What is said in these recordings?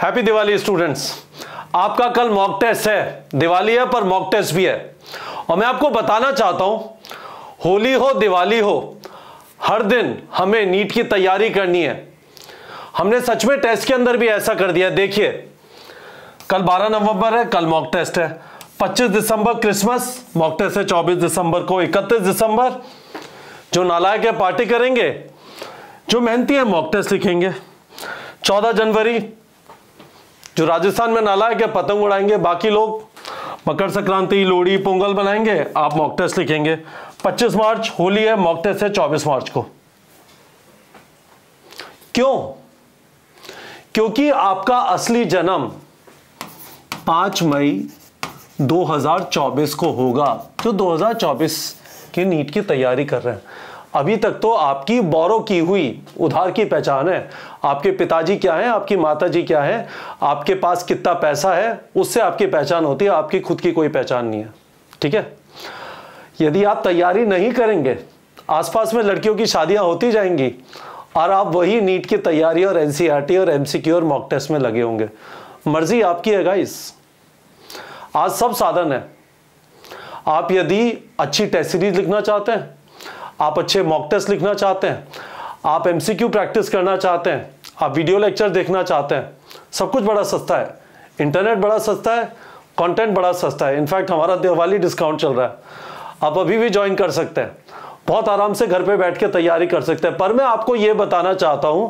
Happy Diwali students. आपका कल mock test है, दिवाली है पर मॉक टेस्ट भी है। और मैं आपको बताना चाहता हूं, होली हो दिवाली हो, हर दिन हमें नीट की तैयारी करनी है। हमने सच में टेस्ट के अंदर भी ऐसा कर दिया। देखिए, कल 12 नवंबर है, कल मॉक टेस्ट है। 25 दिसंबर क्रिसमस मॉक टेस्ट है, 24 दिसंबर को। 31 दिसंबर जो नालायक है पार्टी करेंगे, जो मेहनती है मॉक टेस्ट लिखेंगे। 14 जनवरी जो राजस्थान में नालायक है पतंग उड़ाएंगे, बाकी लोग मकर संक्रांति लोहड़ी पोंगल बनाएंगे, आप मॉक टेस्ट लिखेंगे। 25 मार्च होली है, मॉक टेस्ट है 24 मार्च को। क्यों? क्योंकि आपका असली जन्म 5 मई 2024 को होगा, जो 2024 के नीट की तैयारी कर रहे हैं। अभी तक तो आपकी बोरो की हुई उधार की पहचान है। आपके पिताजी क्या हैं, आपकी माताजी क्या हैं, आपके पास कितना पैसा है, उससे आपकी पहचान होती है, आपकी खुद की कोई पहचान नहीं है। ठीक है, यदि आप तैयारी नहीं करेंगे, आसपास में लड़कियों की शादियां होती जाएंगी और आप वही नीट की तैयारी और एनसीईआरटी और एमसीक्यू और मॉक टेस्ट में लगे होंगे। मर्जी आपकी है गाइस, आज सब साधन है। आप यदि अच्छी टेस्ट सीरीज लिखना चाहते हैं, आप अच्छे मॉक टेस्ट लिखना चाहते हैं, आप एमसीक्यू प्रैक्टिस करना चाहते हैं, आप वीडियो लेक्चर देखना चाहते हैं, सब कुछ बड़ा सस्ता है। इंटरनेट बड़ा सस्ता है, कंटेंट बड़ा सस्ता है। इनफैक्ट हमारा दिवाली डिस्काउंट चल रहा है, आप अभी भी ज्वाइन कर सकते हैं। बहुत आराम से घर पे बैठ के तैयारी कर सकते हैं। पर मैं आपको ये बताना चाहता हूं,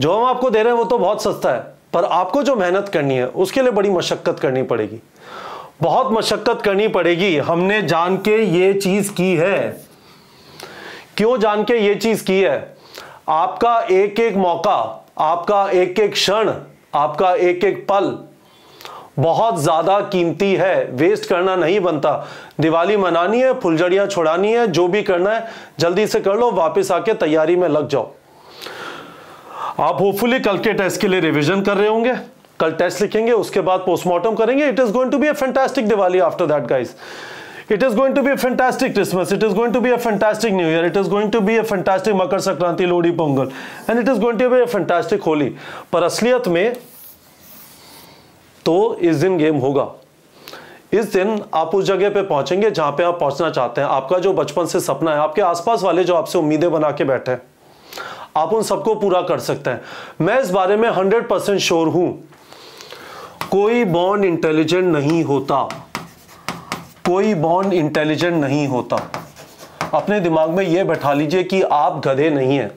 जो हम आपको दे रहे हैं वो तो बहुत सस्ता है, पर आपको जो मेहनत करनी है उसके लिए बड़ी मशक्कत करनी पड़ेगी, बहुत मशक्कत करनी पड़ेगी। हमने जान के ये चीज की है। क्यों जान के ये चीज की है? आपका एक एक मौका, आपका एक एक क्षण, आपका एक एक पल बहुत ज्यादा कीमती है, वेस्ट करना नहीं बनता। दिवाली मनानी है, फुलझड़ियां छुड़ानी है, जो भी करना है जल्दी से कर लो, वापस आके तैयारी में लग जाओ। आप होपफुली कल के टेस्ट के लिए रिवीजन कर रहे होंगे, कल टेस्ट लिखेंगे, उसके बाद पोस्टमार्टम करेंगे। It is going to be a fantastic Diwali after that guys. It is going to be a fantastic Christmas. It is going to be a fantastic New Year. It is going to be a fantastic Makar Sankranti, Lodi, Pongal, and it is going to be a fantastic Holi. पर असलियत में तो इस दिन game होगा। इस दिन आप उस जगह पे पहुंचेंगे जहां पे आप पहुंचना चाहते हैं। आपका जो बचपन से सपना है, आपके आसपास वाले जो आपसे उम्मीदें बना के बैठे हैं, आप उन सबको पूरा कर सकते हैं। मैं इस बारे में 100% श्योर हूं। कोई बॉर्न इंटेलिजेंट नहीं होता, कोई बॉर्न इंटेलिजेंट नहीं होता। अपने दिमाग में यह बैठा लीजिए कि आप गधे नहीं हैं,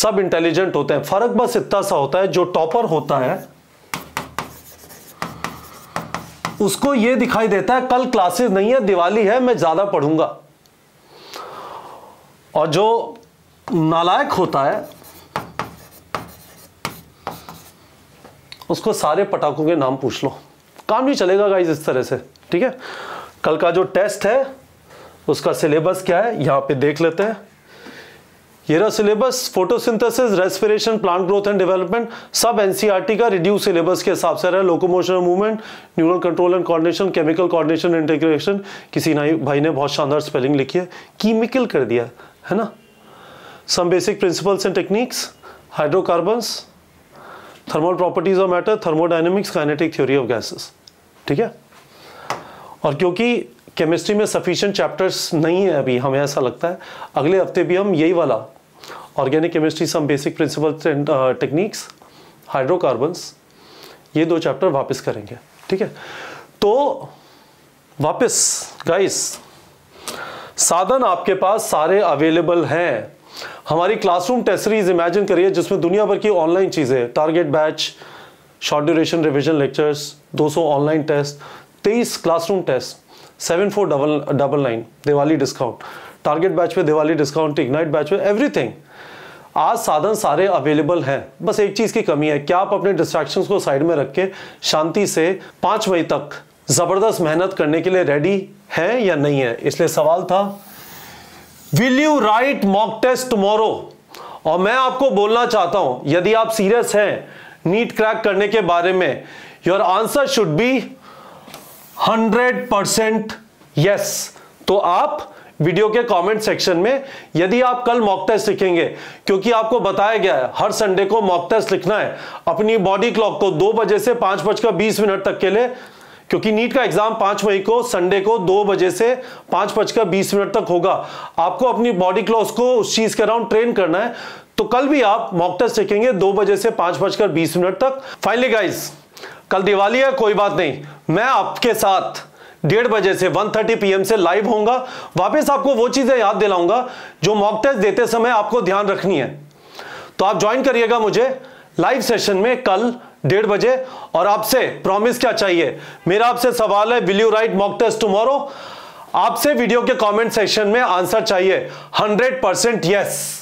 सब इंटेलिजेंट होते हैं। फर्क बस इतना सा होता है, जो टॉपर होता है उसको यह दिखाई देता है कल क्लासेस नहीं है, दिवाली है, मैं ज्यादा पढ़ूंगा। और जो नालायक होता है उसको सारे पटाखों के नाम पूछ लो, काम नहीं चलेगा गाइस इस तरह से। ठीक है, कल का जो टेस्ट है उसका सिलेबस क्या है यहां पे देख लेते हैं। ये रहा syllabus, photosynthesis, respiration, plant growth and development, सब एनसीईआरटी का रिड्यूस सिलेबस के हिसाब से रहा। लोकोमोशन और movement, neural control and coordination, chemical coordination and integration. किसी भाई ने बहुत शानदार स्पेलिंग लिखी है, कीमिकल कर दिया है ना। Some basic principles and techniques, hydrocarbons, thermal properties of matter, thermodynamics, kinetic theory of gases. ठीक है, और क्योंकि केमिस्ट्री में सफिशिएंट चैप्टर्स नहीं है अभी, हमें ऐसा लगता है अगले हफ्ते भी हम यही वाला organic chemistry, some basic principles and techniques, hydrocarbons, ये 2 चैप्टर वापस करेंगे। ठीक है, तो वापस गाइस साधन आपके पास सारे अवेलेबल हैं। हमारी क्लासरूम टेस्ट सीरीज इमेजिन करिए, जिसमें दुनिया भर की ऑनलाइन चीज़ें, target batch, short duration revision lectures, 200 online test, 23 classroom test, 7499 Diwali discount, target batch पे दिवाली डिस्काउंट, इग्नाइट बैच पे, एवरीथिंग। आज साधन सारे अवेलेबल हैं, बस एक चीज़ की कमी है कि आप अपने डिस्ट्रैक्शंस को साइड में रख के शांति से 5 मई तक ज़बरदस्त मेहनत करने के लिए रेडी हैं या नहीं है। इसलिए सवाल था, will you write mock test tomorrow? और मैं आपको बोलना चाहता हूँ, यदि आप सीरियस हैं नीट क्रैक करने के बारे में, your answer should be 100% yes. तो आप वीडियो के कमेंट सेक्शन में यदि आप कल मॉक टेस्ट लिखेंगे, क्योंकि आपको बताया गया है हर संडे को मॉक टेस्ट लिखना है अपनी बॉडी क्लॉक को 2 बजे से 5:20 तक के लिए, क्योंकि नीट का एग्जाम 5 मई को संडे को 2 बजे से 5:20 तक होगा। आपको अपनी बॉडी क्लॉक को उस चीज के अराउंड ट्रेन करना है। तो कल भी आप मॉक टेस्ट लिखेंगे 2 बजे से 5:20 तक। फाइनली गाइस, कल दिवाली है, कोई बात नहीं, मैं आपके साथ 1:30 बजे से 1:30 PM से लाइव होऊंगा। वापस आपको वो चीजें याद दिलाऊंगा जो मॉक टेस्ट देते समय आपको ध्यान रखनी है। तो आप ज्वाइन करिएगा मुझे लाइव सेशन में कल 1:30 बजे। और आपसे प्रॉमिस क्या चाहिए, मेरा आपसे सवाल है, will you write mock test tomorrow? आपसे वीडियो के कमेंट सेक्शन में आंसर चाहिए 100% यस।